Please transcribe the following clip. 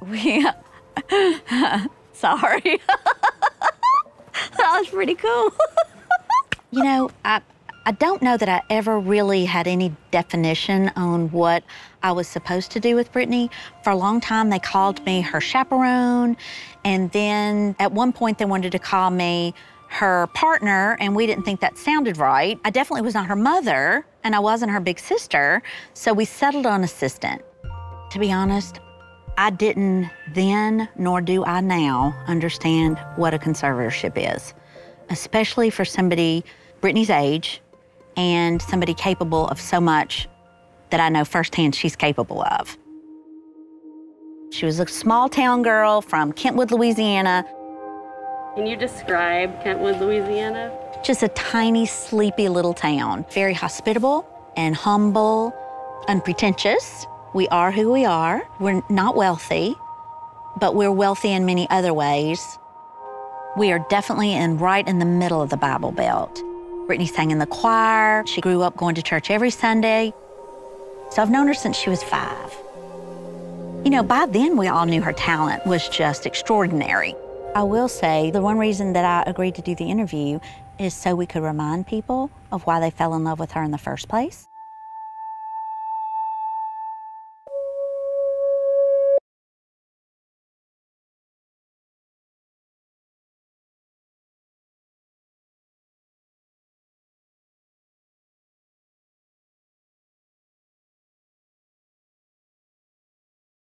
We... Sorry. That was pretty cool. You know, I don't know that I ever really had any definition on what I was supposed to do with Brittany. For a long time, they called me her chaperone. And then at one point, they wanted to call me her partner, and we didn't think that sounded right. I definitely was not her mother, and I wasn't her big sister. So we settled on assistant. To be honest, I didn't then, nor do I now, understand what a conservatorship is, especially for somebody Brittany's age and somebody capable of so much that I know firsthand she's capable of. She was a small town girl from Kentwood, Louisiana. Can you describe Kentwood, Louisiana? Just a tiny, sleepy little town. Very hospitable and humble, unpretentious. We are who we are. We're not wealthy, but we're wealthy in many other ways. We are definitely right in the middle of the Bible Belt. Brittany sang in the choir. She grew up going to church every Sunday. So I've known her since she was 5. You know, by then we all knew her talent was just extraordinary. I will say the one reason that I agreed to do the interview is so we could remind people of why they fell in love with her in the first place.